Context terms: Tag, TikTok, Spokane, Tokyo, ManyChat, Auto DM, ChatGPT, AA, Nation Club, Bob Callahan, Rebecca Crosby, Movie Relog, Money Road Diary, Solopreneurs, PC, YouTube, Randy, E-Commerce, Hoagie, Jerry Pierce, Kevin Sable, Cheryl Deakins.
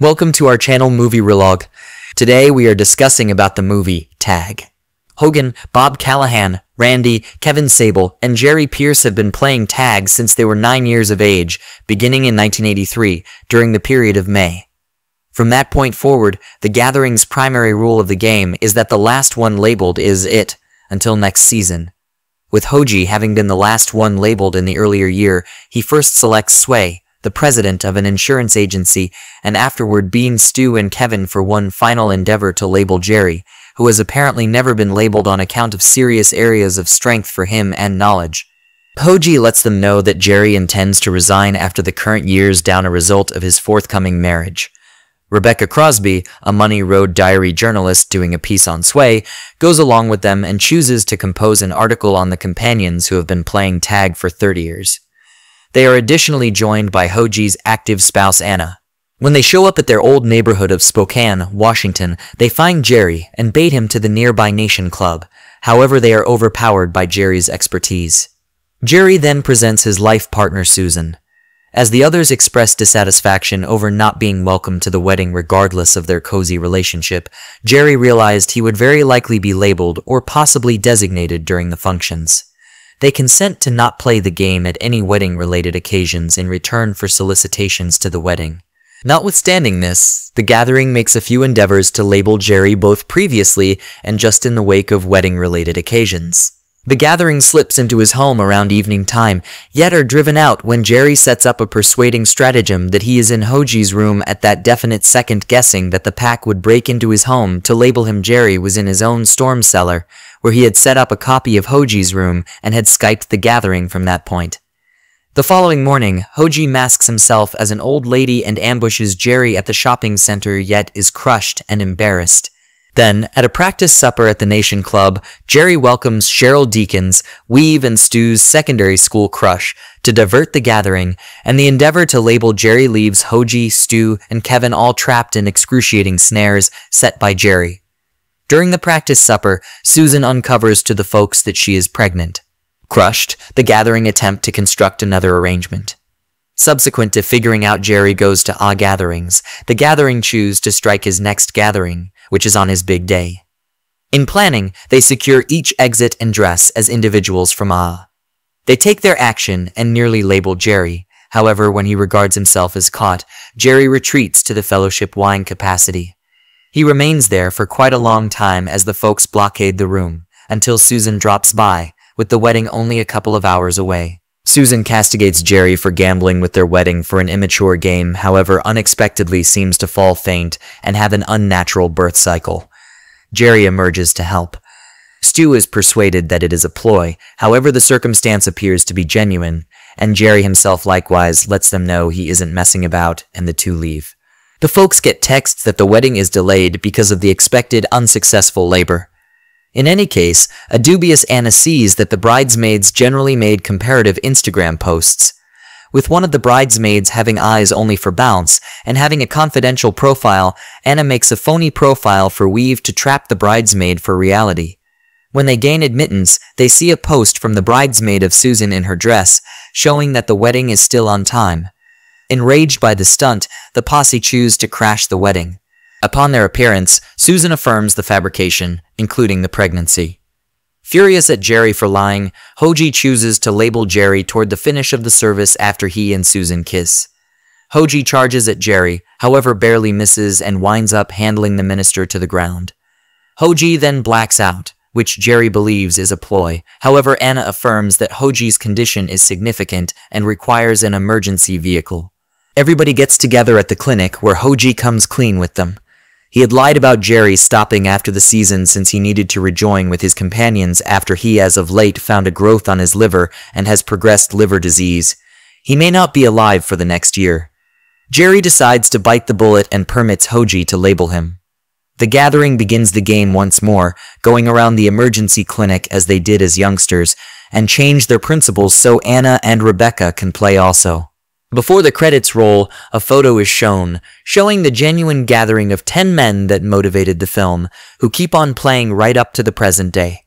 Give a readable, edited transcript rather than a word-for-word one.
Welcome to our channel Movie Relog. Today we are discussing about the movie Tag. Hogan, Bob Callahan, Randy, Kevin Sable, and Jerry Pierce have been playing tag since they were 9 years of age, beginning in 1983, during the period of May. From that point forward, the Gathering's primary rule of the game is that the last one labeled is it, until next season. With Hoji having been the last one labeled in the earlier year, he first selects Sway, the president of an insurance agency, and afterward beans Stu and Kevin for one final endeavor to label Jerry, who has apparently never been labeled on account of serious areas of strength for him and knowledge. Hoji lets them know that Jerry intends to resign after the current year's down a result of his forthcoming marriage. Rebecca Crosby, a Money Road Diary journalist doing a piece on Sway, goes along with them and chooses to compose an article on the companions who have been playing tag for 30 years. They are additionally joined by Hoji's active spouse Anna. When they show up at their old neighborhood of Spokane, Washington, they find Jerry and bait him to the nearby Nation Club. However, they are overpowered by Jerry's expertise. Jerry then presents his life partner Susan. As the others express dissatisfaction over not being welcome to the wedding regardless of their cozy relationship, Jerry realized he would very likely be labeled or possibly designated during the functions. They consent to not play the game at any wedding-related occasions in return for solicitations to the wedding. Notwithstanding this, the Gathering makes a few endeavors to label Jerry both previously and just in the wake of wedding-related occasions. The Gathering slips into his home around evening time, yet are driven out when Jerry sets up a persuading stratagem that he is in Hoji's room at that definite second, guessing that the pack would break into his home to label him Jerry was in his own storm cellar, where he had set up a copy of Hoji's room and had Skyped the Gathering from that point. The following morning, Hoji masks himself as an old lady and ambushes Jerry at the shopping center, yet is crushed and embarrassed. Then, at a practice supper at the Nation Club, Jerry welcomes Cheryl Deakins, Weave and Stu's secondary school crush, to divert the Gathering, and the endeavor to label Jerry leaves Hoji, Stu, and Kevin all trapped in excruciating snares set by Jerry. During the practice supper, Susan uncovers to the folks that she is pregnant. Crushed, the Gathering attempt to construct another arrangement. Subsequent to figuring out Jerry goes to AA gatherings, the Gathering choose to strike his next gathering, which is on his big day. In planning, they secure each exit and dress as individuals from AA. They take their action and nearly label Jerry. However, when he regards himself as caught, Jerry retreats to the fellowship wine capacity. He remains there for quite a long time as the folks blockade the room, until Susan drops by, with the wedding only a couple of hours away. Susan castigates Jerry for gambling with their wedding for an immature game, however unexpectedly seems to fall faint and have an unnatural birth cycle. Jerry emerges to help. Stu is persuaded that it is a ploy, however the circumstance appears to be genuine, and Jerry himself likewise lets them know he isn't messing about, and the two leave. The folks get texts that the wedding is delayed because of the expected unsuccessful labor. In any case, a dubious Anna sees that the bridesmaids generally made comparative Instagram posts, with one of the bridesmaids having eyes only for bounce and having a confidential profile. Anna makes a phony profile for Weave to trap the bridesmaid for reality. When they gain admittance, they see a post from the bridesmaid of Susan in her dress, showing that the wedding is still on time. Enraged by the stunt, the posse choose to crash the wedding. Upon their appearance, Susan affirms the fabrication, including the pregnancy. Furious at Jerry for lying, Hoji chooses to label Jerry toward the finish of the service after he and Susan kiss. Hoji charges at Jerry, however barely misses and winds up handling the minister to the ground. Hoji then blacks out, which Jerry believes is a ploy. However, Anna affirms that Hoji's condition is significant and requires an emergency vehicle. Everybody gets together at the clinic, where Hoji comes clean with them. He had lied about Jerry stopping after the season since he needed to rejoin with his companions after he as of late found a growth on his liver and has progressed liver disease. He may not be alive for the next year. Jerry decides to bite the bullet and permits Hoji to label him. The Gathering begins the game once more, going around the emergency clinic as they did as youngsters, and change their principles so Anna and Rebecca can play also. Before the credits roll, a photo is shown, showing the genuine gathering of 10 men that motivated the film, who keep on playing right up to the present day.